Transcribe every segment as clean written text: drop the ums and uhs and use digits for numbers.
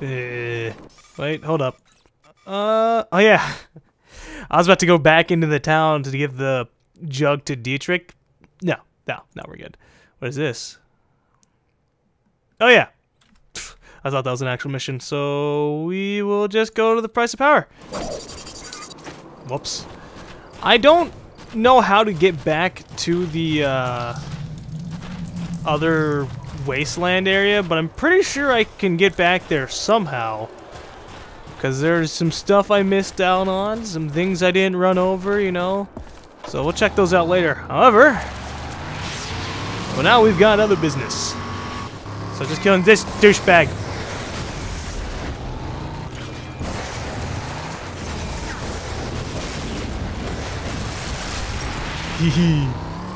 Wait, hold up. Oh yeah. I was about to go back into the town to give the jug to Dietrich. No, we're good. What is this? Oh yeah. I thought that was an actual mission, so we will just go to the price of power. Whoops. I don't know how to get back to the other wasteland area, but I'm pretty sure I can get back there somehow. Because there's some stuff I missed out on, some things I didn't run over, you know. So we'll check those out later. However, well, now we've got other business. So just killing this douchebag.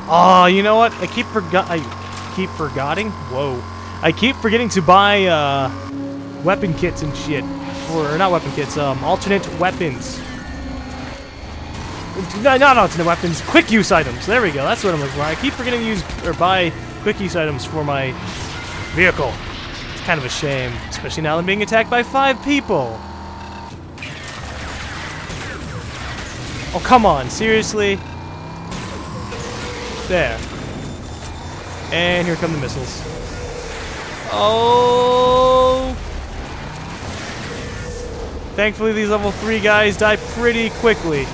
Oh, you know what? I keep forgetting. Whoa! I keep forgetting to buy weapon kits and shit, or not weapon kits. Alternate weapons. No, not alternate weapons. Quick use items. There we go. That's what I'm looking for. I keep forgetting to use or buy quick use items for my vehicle. It's kind of a shame, especially now I'm being attacked by 5 people. Oh come on! Seriously. There. And here come the missiles. Oh! Thankfully these level 3 guys die pretty quickly.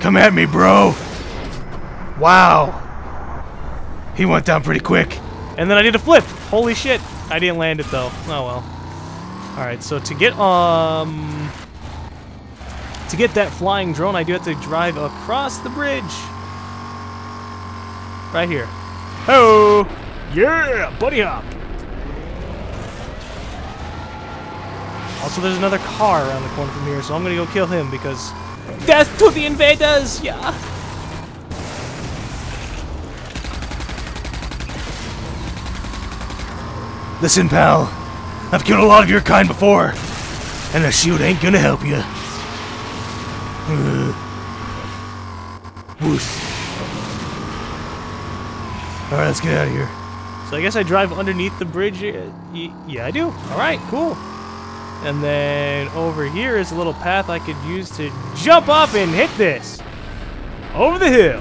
Come at me, bro! Wow! He went down pretty quick. And then I did a flip! Holy shit! I didn't land it though. Oh well. Alright, so to get to get that flying drone, I do have to drive across the bridge. Right here. Oh! Yeah! Buddy hop! Also, there's another car around the corner from here, so I'm gonna go kill him because... Death to the invaders! Yeah! Listen, pal. I've killed a lot of your kind before, and a shield ain't gonna help you. Whoosh. Alright, let's get out of here. So I guess I drive underneath the bridge. Yeah, I do. Alright, cool. And then over here is a little path I could use to jump up and hit this. Over the hill.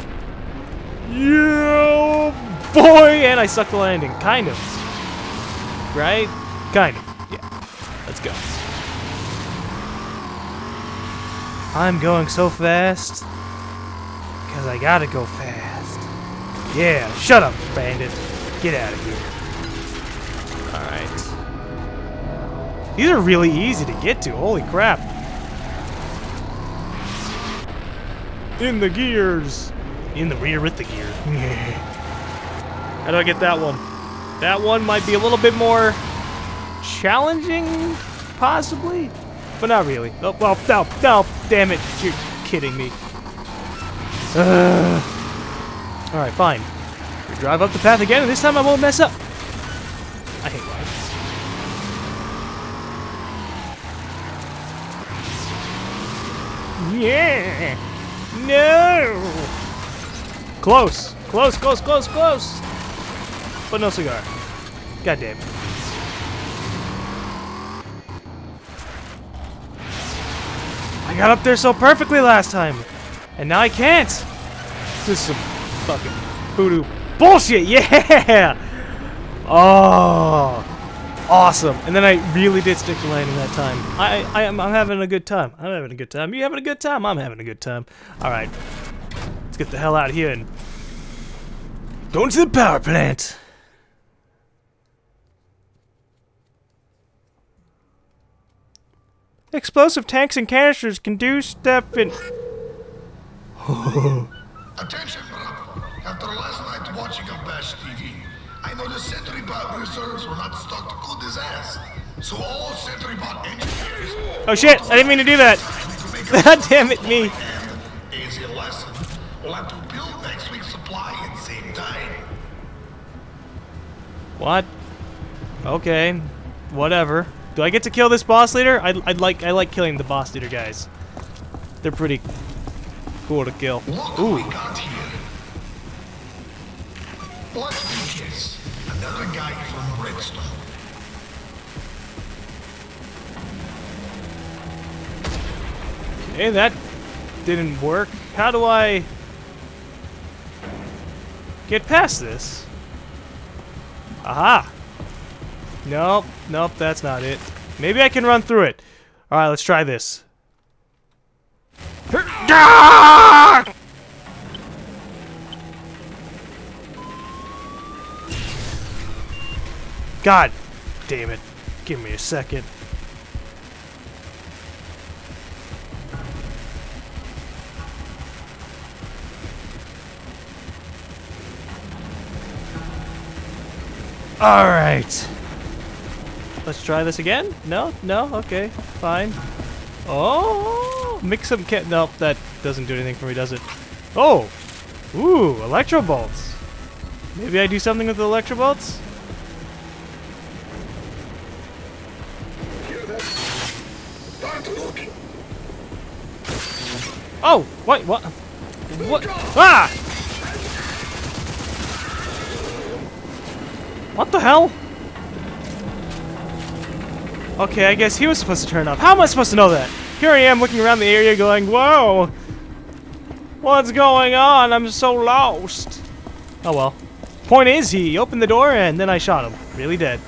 Yeah, boy! And I suck the landing. Kind of. Right? Kind of. Yeah. Let's go. I'm going so fast, because I gotta go fast. Yeah, shut up, bandit. Get out of here. Alright. These are really easy to get to, holy crap. In the gears. In the rear with the gear. How do I get that one? That one might be a little bit more challenging, possibly? But not really. Oh, well, no, damn it. You're kidding me. Alright, fine. We drive up the path again, and this time I won't mess up. I hate life. Yeah! No! Close! Close, close, close, close! But no cigar. God damn it. I got up there so perfectly last time, and now I can't. This is some fucking voodoo bullshit. Yeah. Oh, awesome. And then I really did stick to landing that time. I'm having a good time. I'm having a good time. You having a good time? I'm having a good time. All right, let's get the hell out of here and go into the power plant. Explosive tanks and canisters can do stuff in... Attention! After last night watching a Bash TV, I know the SentryBot reserves were not stocked good as ass. So all SentryBot engineers... Oh shit! I didn't mean to do that! God damn it, me! Easy lesson. We'll have to build next week's supply at the same time. What? Okay. Whatever. Do I get to kill this boss leader? I like killing the boss leader guys. They're pretty cool to kill. Ooh. Let's do this. Another guy from Redstone. Hey, that didn't work. How do I get past this? Aha! Nope, nope, that's not it. Maybe I can run through it. Alright, let's try this. God damn it. Give me a second. Alright. Let's try this again? No? No? Okay. Fine. Oh! Mix some cat. Nope, that doesn't do anything for me, does it? Oh! Ooh, electro bolts. Maybe I do something with the electro bolts? Oh! Wait, what? What? Ah! What the hell? Okay, I guess he was supposed to turn up. How am I supposed to know that? Here I am looking around the area going, whoa! What's going on? I'm so lost. Oh well. Point is, he opened the door and then I shot him. Really dead.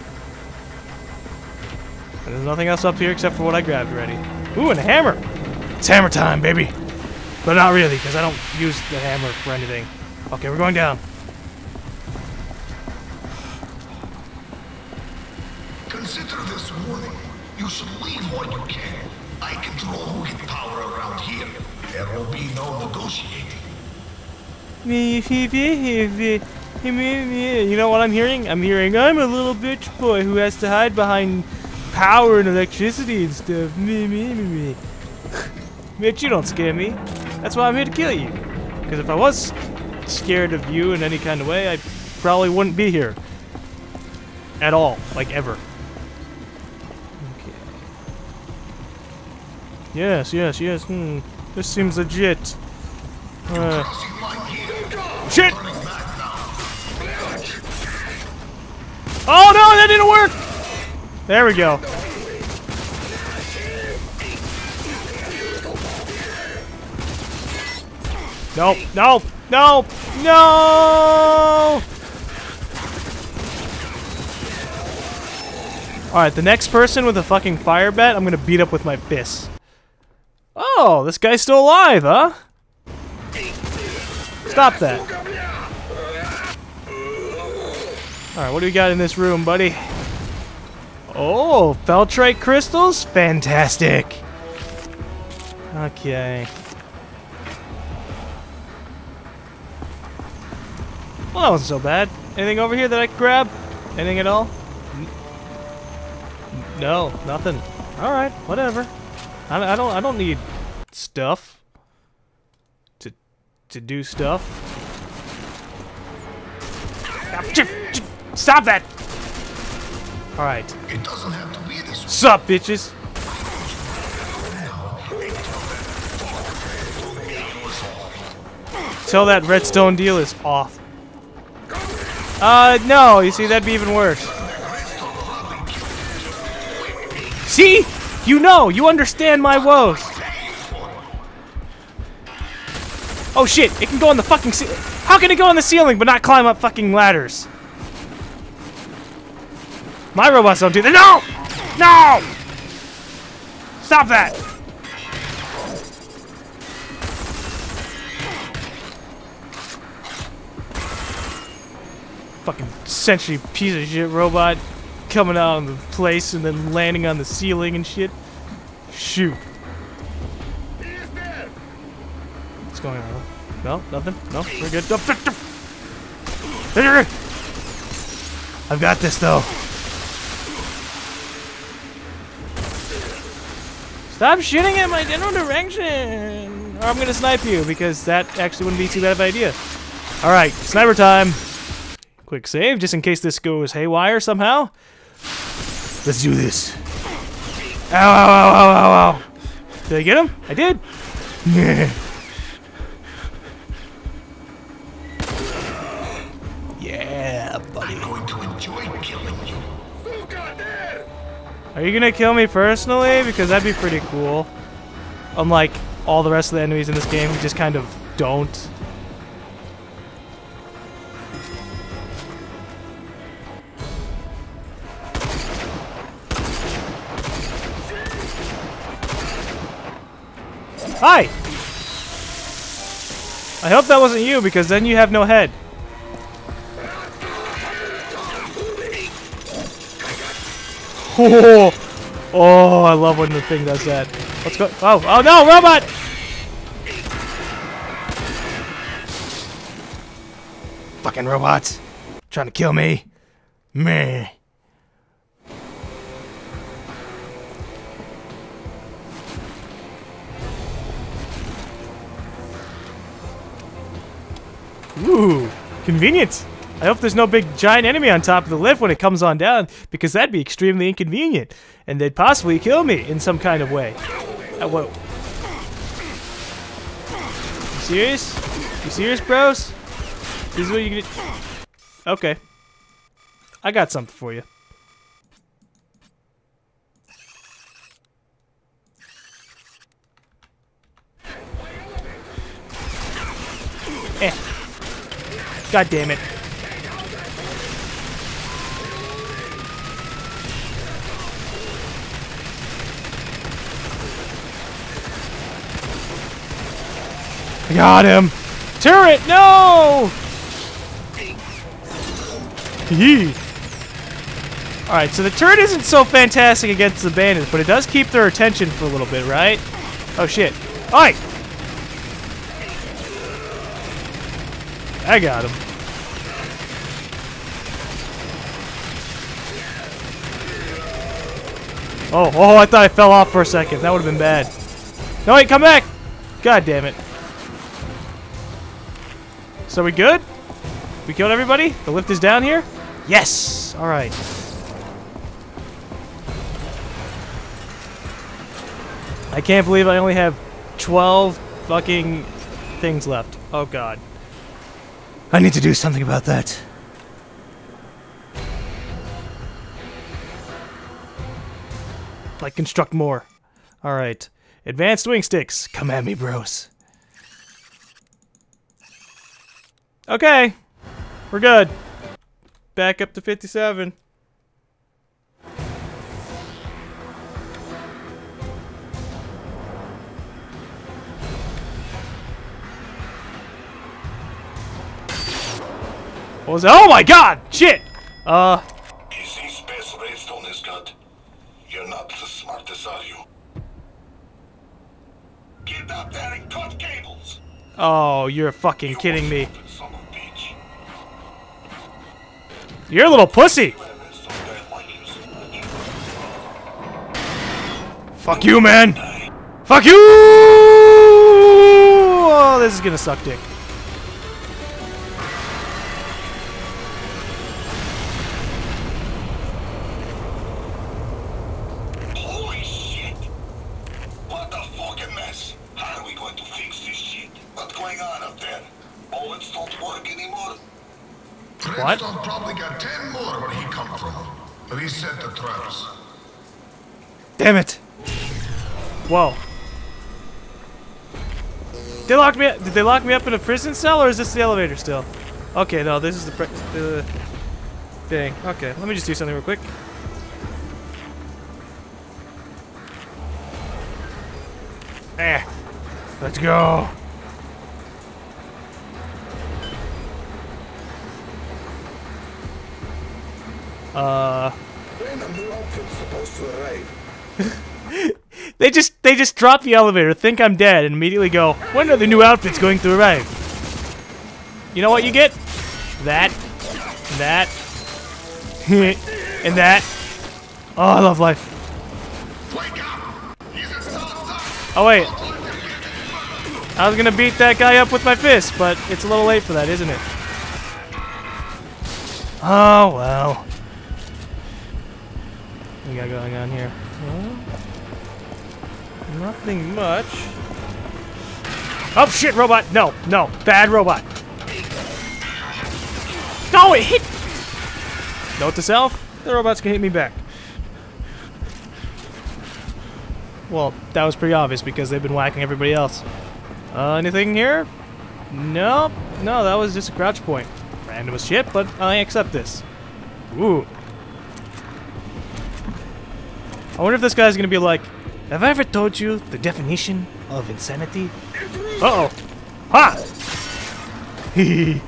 And there's nothing else up here except for what I grabbed already. Ooh, and a hammer! It's hammer time, baby! But not really, because I don't use the hammer for anything. Okay, we're going down. Consider this warning. You should leave when you can. I control wicked power around here. There will be no negotiating. You know what I'm hearing? I'm a little bitch boy who has to hide behind power and electricity and stuff. Me. Mitch, you don't scare me. That's why I'm here to kill you. Because if I was scared of you in any kind of way, I probably wouldn't be here. At all. Like, ever. Okay. Yes. This seems legit. Shit! Oh no, that didn't work! There we go. No! Alright, the next person with a fucking fire bat, I'm gonna beat up with my fist. Oh, this guy's still alive, huh? Stop that. Alright, what do we got in this room, buddy? Oh, Feltrite crystals? Fantastic. Okay. Well, that wasn't so bad. Anything over here that I could grab? Anything at all? No, nothing. All right, whatever. I don't need stuff to do stuff. Stop that! All right. It doesn't have to be this. Sup, bitches? Tell that Redstone deal is off. No, you see, that'd be even worse. See? You know, you understand my woes. Oh shit, it can go on the fucking ceiling. How can it go on the ceiling but not climb up fucking ladders? My robots don't do that. No! No! Stop that! Fucking sentry piece of shit robot coming out of the place and then landing on the ceiling and shit. Shoot. What's going on? No, nothing. No, we're good. I've got this though. Stop shooting at my general direction, or I'm gonna snipe you because that actually wouldn't be too bad of an idea. All right, sniper time. Quick save, just in case this goes haywire somehow. Let's do this. Ow, ow, ow, ow, ow, ow. Did I get him? I did. Yeah, buddy. I'm going to enjoy killing you. Are you gonna kill me personally? Because that'd be pretty cool. Unlike all the rest of the enemies in this game just kind of don't. Hi! I hope that wasn't you, because then you have no head. Oh, oh, I love when the thing does that. Let's go. Oh, oh no, robot! Fucking robots. Trying to kill me. Meh. Ooh, convenient. I hope there's no big giant enemy on top of the lift when it comes on down, because that'd be extremely inconvenient, and they'd possibly kill me in some kind of way. Whoa. You serious? You serious, bros? This is what you gonna... Okay. I got something for you. Eh. God damn it. Got him! Turret, no! Alright, so the turret isn't so fantastic against the bandits, but it does keep their attention for a little bit, right? Oh shit. Alright! I got him. Oh, oh, I thought I fell off for a second. That would have been bad. No, wait, come back! God damn it. So we good? We killed everybody? The lift is down here? Yes! Alright. I can't believe I only have 12 fucking things left. Oh god. I need to do something about that. Like construct more. Alright. Advanced wing sticks. Come at me, bros. Okay, we're good. Back up to 57. What was that? Oh my god! Shit! You see, Space Redstone is good. You're not the smartest, are you? Get up there and cut cables! Oh, you're fucking kidding me. You're a little pussy! Fuck you, man! Fuck you! Oh, this is gonna suck dick. Holy shit! What a fucking mess! How are we going to fix this shit? What's going on up there? Bullets don't work anymore? What? Redstone probably got 10 more where he come from. Reset the traps. Damn it! Whoa! They locked me up. Did they lock me up in a prison cell, or is this the elevator still? Okay, no, this is the thing. Okay, let me just do something real quick. Eh! Let's go. When are new outfits supposed to arrive? they just drop the elevator, think I'm dead, and immediately go, when are the new outfits going to arrive? You know what you get? That. That. And that. Oh, I love life. Oh, wait. I was gonna beat that guy up with my fist, but it's a little late for that, isn't it? Oh, well. We got going on here. Well, nothing much. Oh shit, robot! No, no, bad robot. No, it hit. Note to self: the robots can hit me back. Well, that was pretty obvious because they've been whacking everybody else. Anything here? Nope. No, that was just a crouch point. Random as shit, but I accept this. Ooh. I wonder if this guy's gonna be like, have I ever told you the definition of insanity? Uh-oh. Ha! Hee.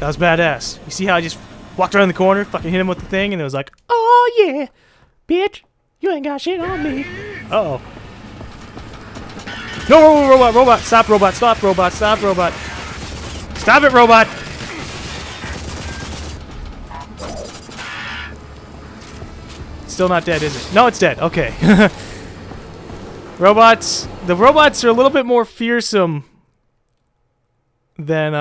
That was badass. You see how I just walked around the corner, fucking hit him with the thing, and it was like, oh yeah, bitch, you ain't got shit on me. Uh-oh. No, robot, robot, stop, robot, stop, robot, stop, robot. Stop it, robot. It's still not dead, is it? No, it's dead. Okay. Robots. The robots are a little bit more fearsome than,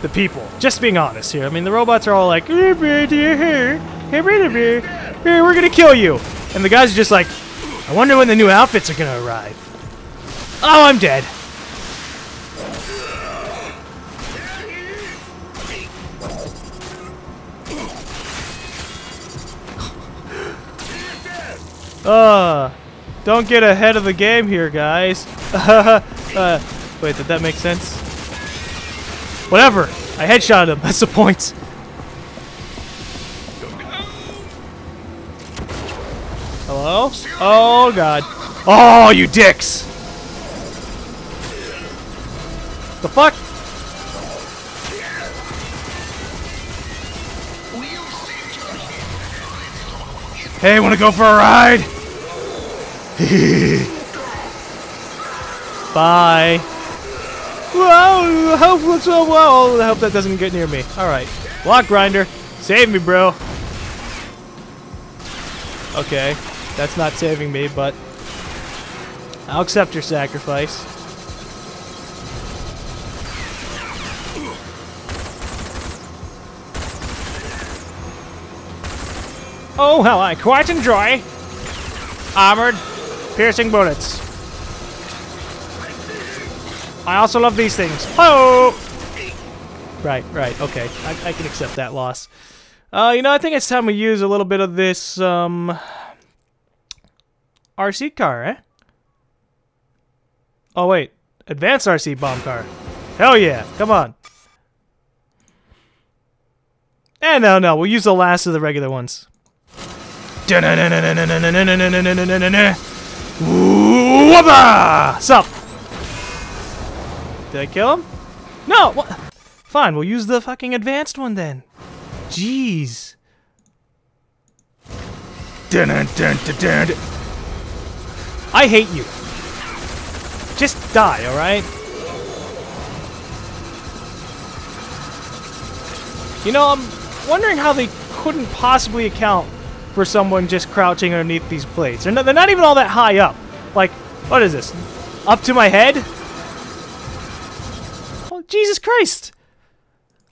the people. Just being honest here. I mean, the robots are all like, hey, we're gonna kill you. And the guys are just like, I wonder when the new outfits are gonna arrive. Oh, I'm dead. Don't get ahead of the game here, guys. Wait, did that make sense? Whatever. I headshot him. That's the point. Hello? Oh, God. Oh, you dicks! The fuck? Hey, wanna go for a ride? Bye. Whoa, I hope that doesn't get near me. Alright. Block grinder. Save me, bro. Okay. That's not saving me, but I'll accept your sacrifice. Oh, how I quite enjoy armored piercing bullets. I also love these things. Oh! Right, right, okay. I can accept that loss. You know, I think it's time we use a little bit of this, RC car, eh? Oh, wait. Advanced RC bomb car. Hell yeah. Come on. Eh, no, no. We'll use the last of the regular ones. Sup? Did I kill him? No! What? Fine, we'll use the fucking advanced one then. Jeez. I hate you. Just die, alright? You know, I'm wondering how they couldn't possibly account for someone just crouching underneath these plates. They're not even all that high up. Like, what is this? Up to my head? Oh, Jesus Christ!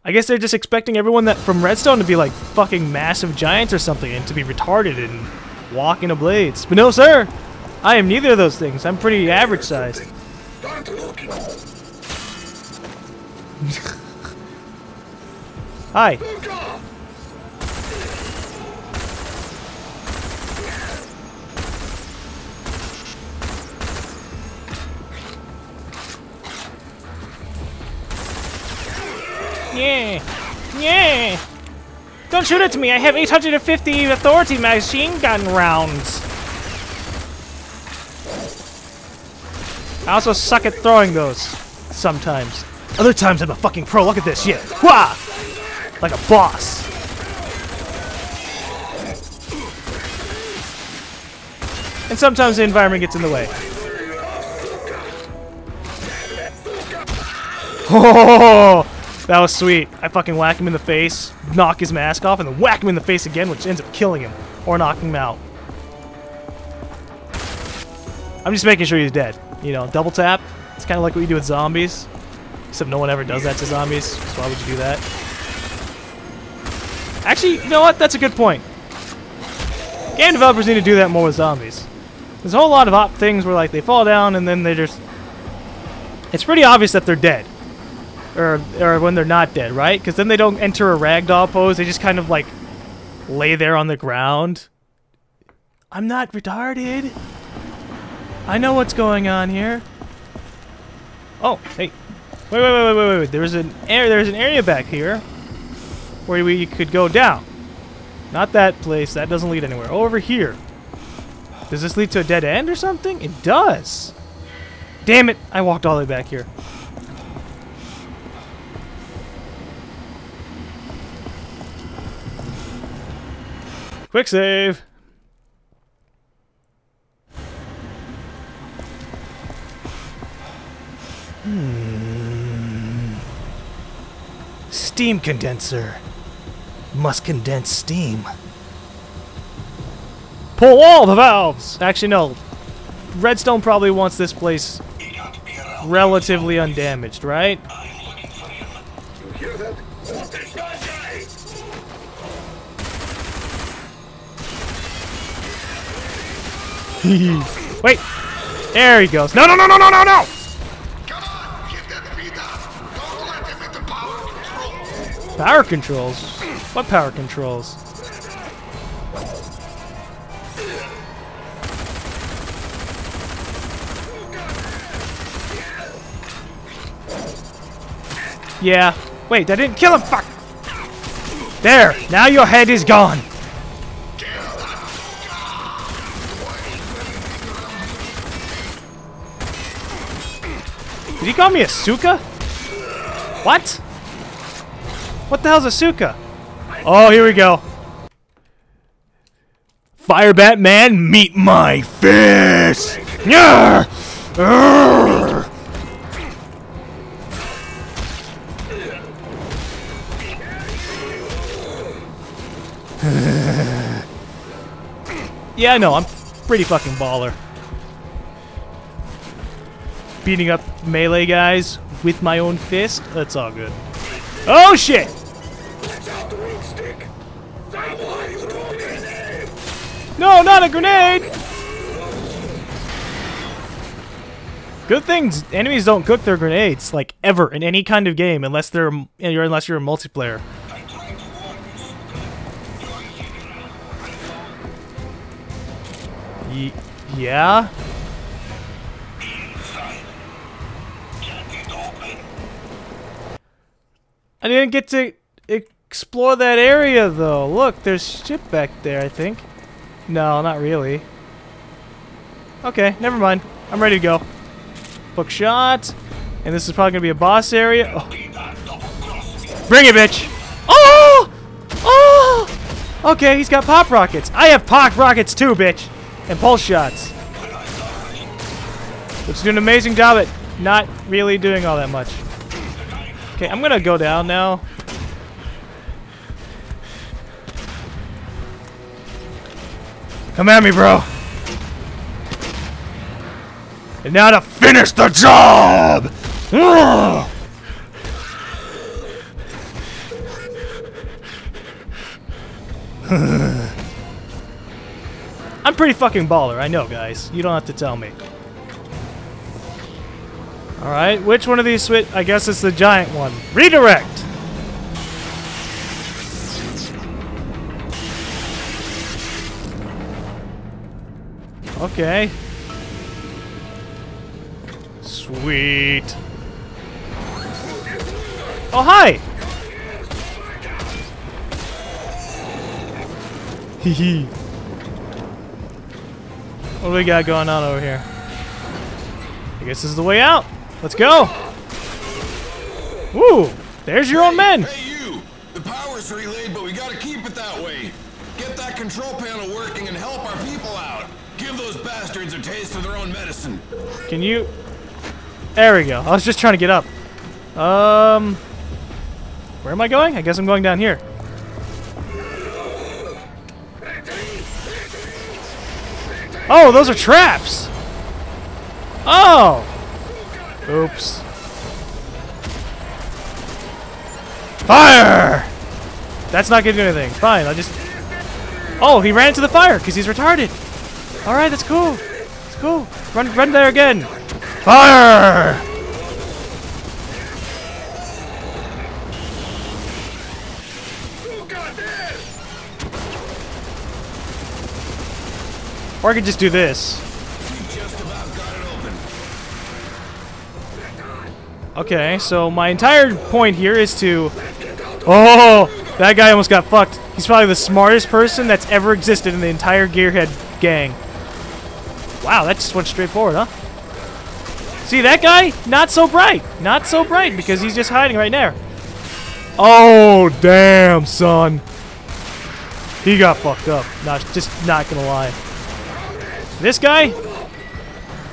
I guess they're just expecting everyone that from Redstone to be like fucking massive giants or something and to be retarded and walk into blades. But no, sir! I am neither of those things. I'm pretty average sized. Hi. Yeah. Yeah. Don't shoot at me. I have 850 Authority machine gun rounds. I also suck at throwing those, sometimes. Other times I'm a fucking pro, look at this shit. Wah! Like a boss. And sometimes the environment gets in the way. Oh, that was sweet. I fucking whack him in the face, knock his mask off, and then whack him in the face again, which ends up killing him, or knocking him out. I'm just making sure he's dead. You know, double tap. It's kind of like what you do with zombies. Except no one ever does that to zombies, so why would you do that? Actually, you know what? That's a good point. Game developers need to do that more with zombies. There's a whole lot of op things where, like, they fall down and then they just... It's pretty obvious that they're dead. Or when they're not dead, right? Because then they don't enter a ragdoll pose. They just kind of, like, lay there on the ground. I'm not retarded. I know what's going on here. Oh, hey. Wait. There's an area back here where we could go down. Not that place. That doesn't lead anywhere. Over here. Does this lead to a dead end or something? It does. Damn it. I walked all the way back here. Quick save. Steam condenser. Must condense steam. Pull all the valves! Actually, no. Redstone probably wants this place relatively undamaged, right? You hear that? Wait! There he goes. No! Power controls? What power controls? Yeah. Wait, that didn't kill him! Fuck! There! Now your head is gone! Did he call me a suka? What? What the hell's a suka? Oh, here we go. Fire Batman, meet my fist! Yeah! Yeah, I know, I'm pretty fucking baller. Beating up melee guys with my own fist, that's all good. Oh shit! No, not a grenade! Good thing enemies don't cook their grenades, like, ever, in any kind of game, unless they're you're in multiplayer. Yeah? I didn't get to explore that area, though. Look, there's shit back there, I think. No, not really. Okay, never mind. I'm ready to go. Book shot. And this is probably gonna be a boss area. Oh. Bring it, bitch! Oh! Oh! Okay, he's got pop rockets. I have pop rockets too, bitch! And pulse shots. Which do an amazing job at not really doing all that much. Okay, I'm gonna go down now. Come at me, bro. And now to finish the job! Ugh. I'm pretty fucking baller, I know, guys. You don't have to tell me. Alright, which one of these switch? I guess it's the giant one. Redirect! Okay. Sweet. Oh, hi! Hehe. What do we got going on over here? I guess this is the way out. Let's go! Woo! There's your own men! Hey, you! The power's relayed, but we gotta keep it that way. Get that control panel working and help our people out. Give those bastards a taste of their own medicine. Can you... There we go. I was just trying to get up. Where am I going? I guess I'm going down here. Oh, those are traps! Oh! Oops. Fire! That's not gonna do anything. Fine, I'll just... Oh, he ran into the fire because he's retarded. All right, that's cool. It's cool. Run there again. Fire! Who got this? Or I could just do this. Okay, so my entire point here is to... Oh! That guy almost got fucked. He's probably the smartest person that's ever existed in the entire Gearhead gang. Wow, that just went straight forward, huh? See, that guy? Not so bright. Not so bright, because he's just hiding right there. Oh, damn, son. He got fucked up. Nah, just not gonna lie. This guy?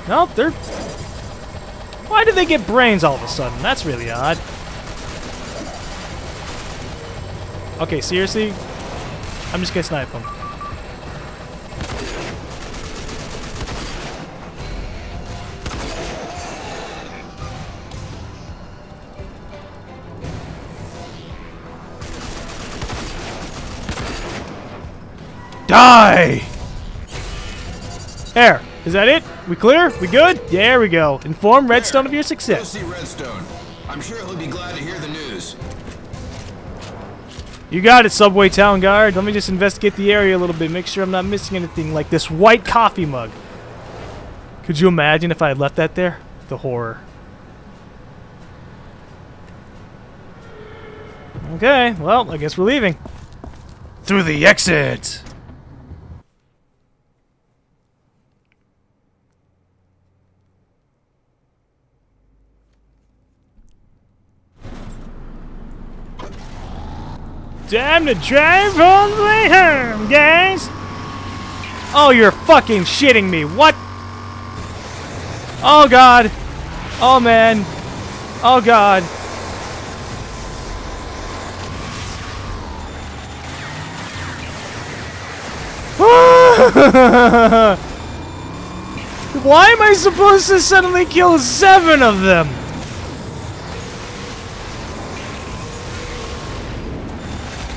No, they're... Why did they get brains all of a sudden? That's really odd. Okay, seriously? I'm just gonna snipe him. Die! There. Is that it? We clear? We good? There we go. Inform Redstone of your success. Go see Redstone. I'm sure he'll be glad to hear the news. You got it, Subway Town Guard. Let me just investigate the area a little bit. Make sure I'm not missing anything like this white coffee mug. Could you imagine if I had left that there? The horror. Okay, well, I guess we're leaving. Through the exit! Time to drive all the way home, guys! Oh, you're fucking shitting me. What? Oh, God. Oh, man. Oh, God. Why am I supposed to suddenly kill 7 of them?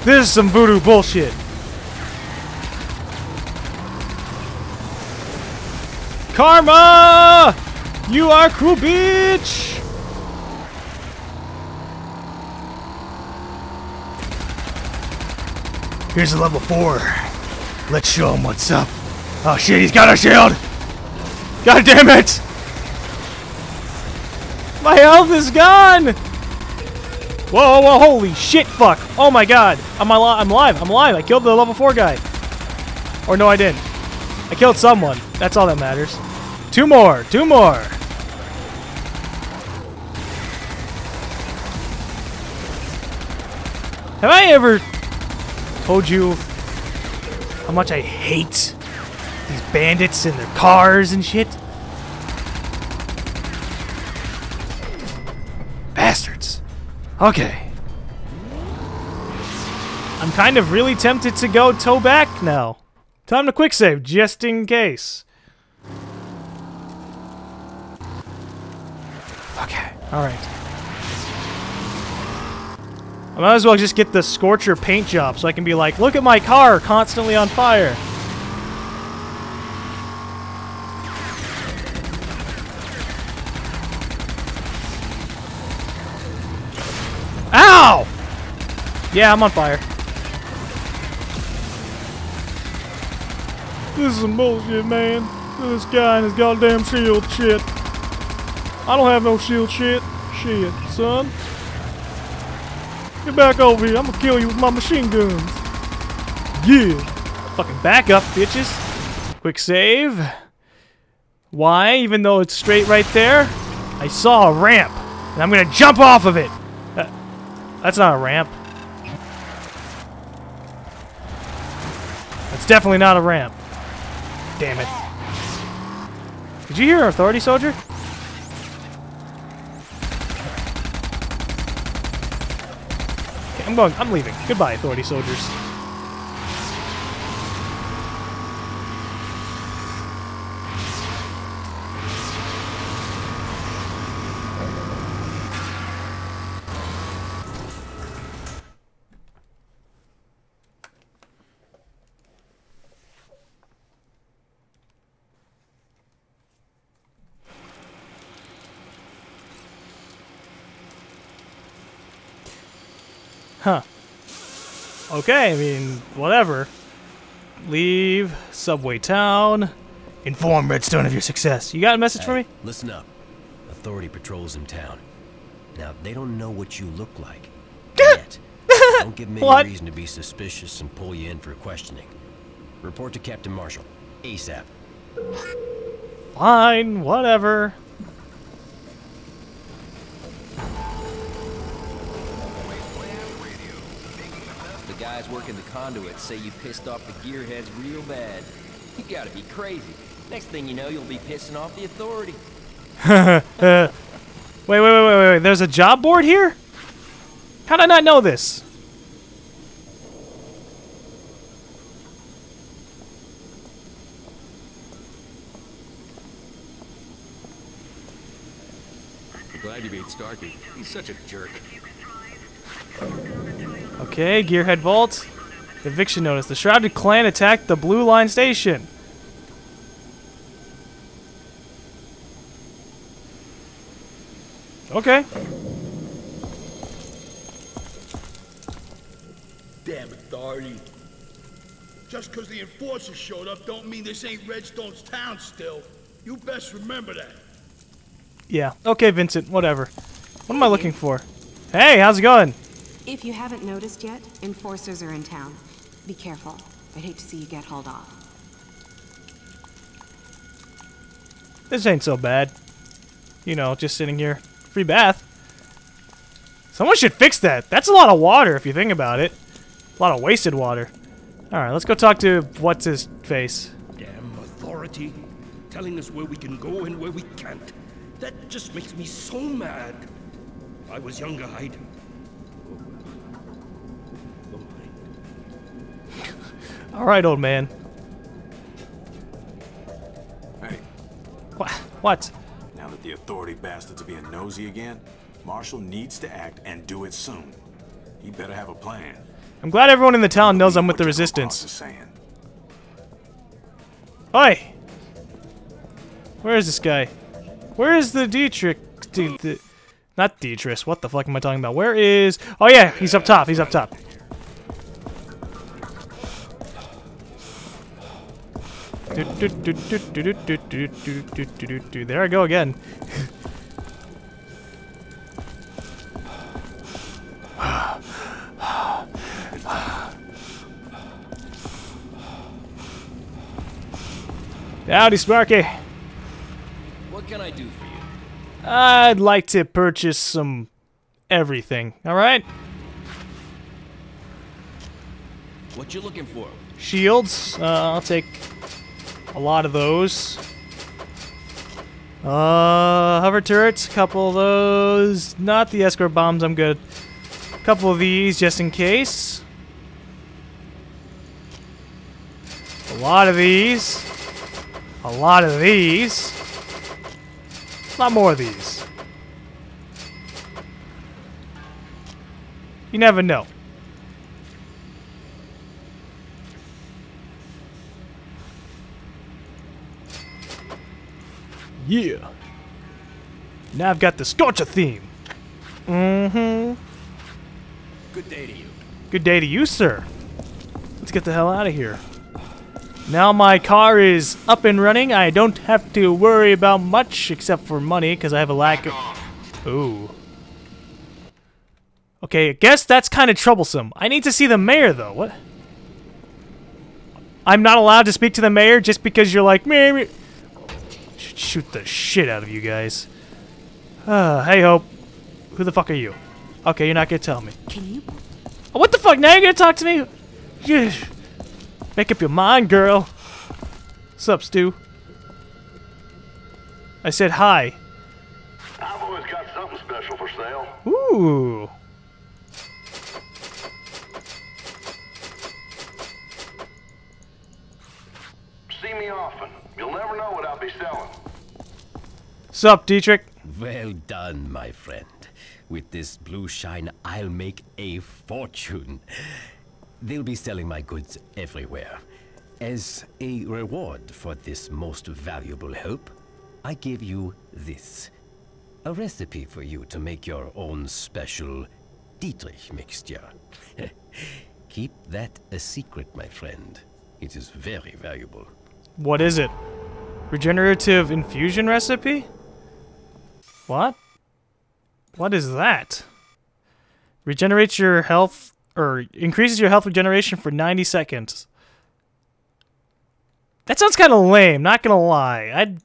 This is some voodoo bullshit. Karma! You are cool, bitch! Here's a level 4. Let's show him what's up. Oh shit, he's got our shield! God damn it! My health is gone! Whoa, whoa, holy shit, fuck. Oh my god. I'm alive. I killed the level 4 guy. Or no, I didn't. I killed someone. That's all that matters. 2 more. Have I ever told you how much I hate these bandits and their cars and shit? Bastards. Okay. I'm kind of really tempted to go toe back now. Time to quick save, just in case. Okay, alright. I might as well just get the Scorcher paint job so I can be like, look at my car constantly on fire. Ow! Yeah, I'm on fire. This is some bullshit, man. This guy and his goddamn shield shit. I don't have no shield shit. Shit, son. Get back over here. I'm gonna kill you with my machine guns. Yeah. Fucking back up, bitches. Quick save. Why? Even though it's straight right there, I saw a ramp, and I'm gonna jump off of it. That's not a ramp. That's definitely not a ramp. Damn it. Did you hear an Authority soldier? Okay, I'm leaving. Goodbye, Authority soldiers. Huh. Okay, I mean, whatever. Leave Subway Town. Inform Redstone of your success. You got a message for me? Listen up. Authority patrols in town. Now, they don't know what you look like. Yet. Don't give me any reason to be suspicious and pull you in for questioning. Report to Captain Marshall. ASAP. Fine, whatever. The guys working the conduit say you pissed off the gearheads real bad. You gotta be crazy. Next thing you know, you'll be pissing off the authority. Wait. There's a job board here? How did I not know this? I'm glad you beat Starkey. He's such a jerk. Okay, Gearhead Vault. Eviction notice. The Shrouded clan attacked the Blue Line Station. Okay. Damn authority. Just because the enforcers showed up don't mean this ain't Redstone's town still. You best remember that. Yeah. Okay, Vincent. Whatever. What am I looking for? Hey, how's it going? If you haven't noticed yet, enforcers are in town. Be careful. I'd hate to see you get hauled off. This ain't so bad. You know, just sitting here. Free bath. Someone should fix that. That's a lot of water if you think about it. A lot of wasted water. Alright, let's go talk to what's-his-face. Damn authority. Telling us where we can go and where we can't. That just makes me so mad. If I was younger, I'd... Alright, old man. Hey. What? Now that the authority bastards are being nosy again, Marshall needs to act and do it soon. He better have a plan. I'm glad everyone in the town knows I'm with the resistance. Oi! Where is this guy? Where is the Dietrich? Not Dietrich. What the fuck am I talking about? Where is... Oh yeah, he's up top. He's up top. There I go again. Howdy, Sparky. What can I do for you? I'd like to purchase some everything. All right. What you looking for? Shields. I'll take a lot of those. Hover turrets, a couple of those. Not the escort bombs, I'm good. A couple of these just in case. A lot of these. A lot of these. A lot more of these. You never know. Yeah. Now I've got the Scorcher theme. Mm-hmm. Good day to you. Good day to you, sir. Let's get the hell out of here. Now my car is up and running. I don't have to worry about much except for money because I have a lack of... Ooh. Okay, I guess that's kind of troublesome. I need to see the mayor, though. What? I'm not allowed to speak to the mayor just because you're like... Meh. Shoot the shit out of you guys. Hey, Hope. Who the fuck are you? Okay, you're not gonna tell me. Can you? Oh, what the fuck? Now you're gonna talk to me? Make up your mind, girl. What's up, Stu? I said hi. I've always got something special for sale. Ooh. See me often. You'll never know what I'll be selling. Sup, Dietrich? Well done, my friend. With this blue shine, I'll make a fortune. They'll be selling my goods everywhere. As a reward for this most valuable help, I give you this. A recipe for you to make your own special Dietrich mixture. Keep that a secret, my friend. It is very valuable. What is it? Regenerative Infusion Recipe? What? What is that? Regenerates your health, or increases your health regeneration for 90 seconds. That sounds kind of lame, not gonna lie.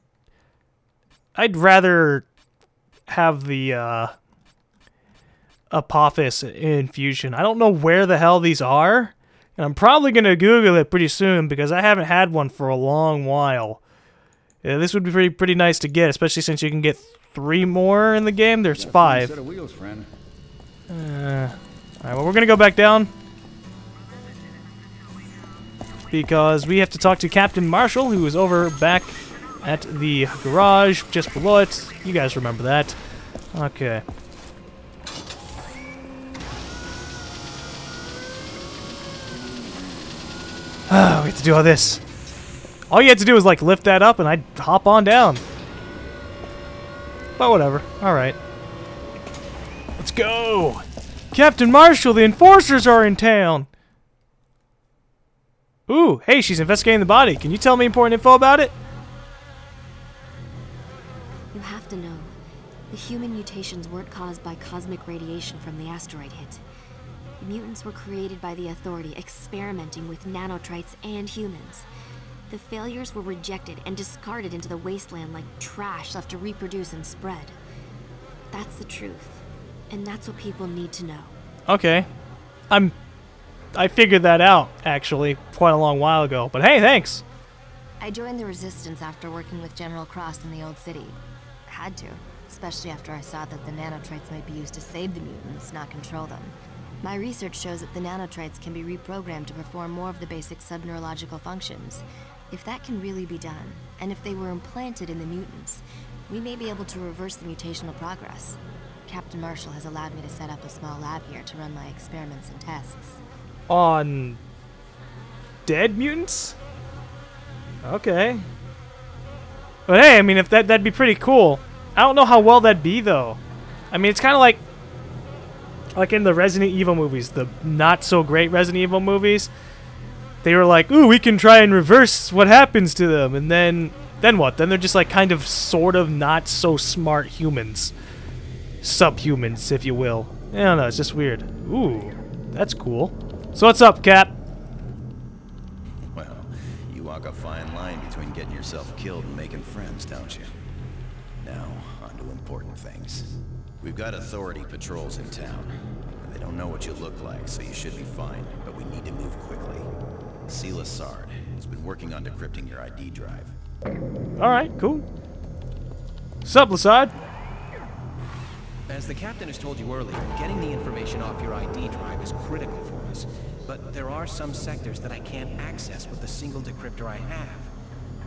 I'd rather have the Apophis Infusion. I don't know where the hell these are, and I'm probably gonna Google it pretty soon because I haven't had one for a long while. Yeah, this would be pretty nice to get, especially since you can get 3 more in the game. There's 5. Alright, well, we're gonna go back down because we have to talk to Captain Marshall, who is over back at the garage just below it. You guys remember that. Okay. Ah, we have to do all this. All you had to do was, like, lift that up and I'd hop on down. But whatever. Alright. Let's go! Captain Marshall, the enforcers are in town! Ooh, hey, she's investigating the body. Can you tell me important info about it? You have to know. The human mutations weren't caused by cosmic radiation from the asteroid hit. The mutants were created by the Authority experimenting with nanotrites and humans. The failures were rejected and discarded into the wasteland like trash left to reproduce and spread. That's the truth. And that's what people need to know. Okay. I figured that out, actually, quite a long while ago. But hey, thanks! I joined the Resistance after working with General Cross in the Old City. Had to, especially after I saw that the nanotrites might be used to save the mutants, not control them. My research shows that the nanotrites can be reprogrammed to perform more of the basic subneurological functions. If that can really be done, and if they were implanted in the mutants, we may be able to reverse the mutational progress. Captain Marshall has allowed me to set up a small lab here to run my experiments and tests. On dead mutants? Okay. But hey, I mean, if that'd be pretty cool. I don't know how well that'd be, though. I mean, it's kind of like in the Resident Evil movies, the not-so-great Resident Evil movies. They were like, ooh, we can try and reverse what happens to them, and then what? Then they're just like kind of sort of not-so-smart humans. Subhumans, if you will. I don't know, it's just weird. Ooh, that's cool. So what's up, Cap? Well, you walk a fine line between getting yourself killed and making friends, don't you? Now, on to important things. We've got Authority patrols in town. They don't know what you look like, so you should be fine, but we need to move quickly. See Lasard. He's been working on decrypting your ID drive. Alright, cool. Sup, Lasard? As the captain has told you earlier, getting the information off your ID drive is critical for us, but there are some sectors that I can't access with the single decryptor I have.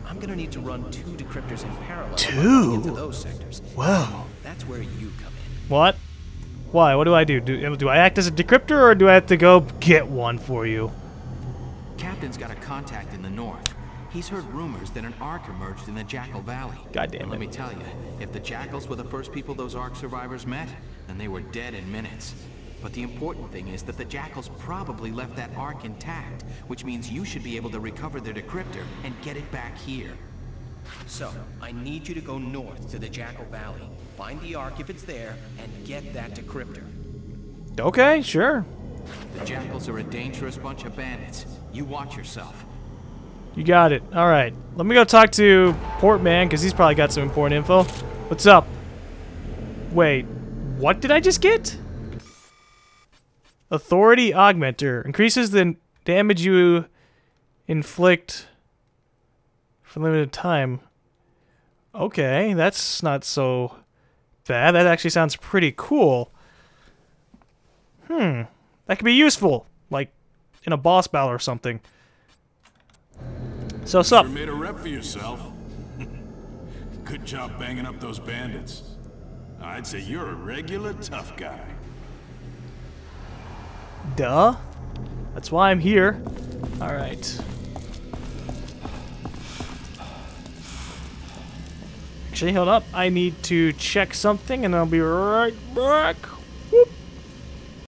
I'm gonna need to run 2 decryptors in parallel into those sectors. Wow. That's where you come in. What? Why? What do I do? Do I act as a decryptor, or do I have to go get one for you? Captain's got a contact in the north. He's heard rumors that an Ark emerged in the Jackal Valley. Goddamn it. Let me tell you, if the Jackals were the first people those Ark survivors met, then they were dead in minutes. But the important thing is that the Jackals probably left that Ark intact, which means you should be able to recover their decryptor and get it back here. So, I need you to go north to the Jackal Valley, find the Ark if it's there, and get that decryptor. Okay, sure. The Jackals are a dangerous bunch of bandits. You watch yourself. You got it. Alright. Let me go talk to Portman, because he's probably got some important info. What's up? Wait, what did I just get? Authority Augmenter. Increases the damage you inflict for limited time. Okay, that's not so bad. That actually sounds pretty cool. Hmm. That could be useful. Like, in a boss battle or something. So, sup? You made a rep for yourself. Good job banging up those bandits. I'd say you're a regular tough guy. Duh. That's why I'm here. Alright. Actually, hold up. I need to check something and I'll be right back.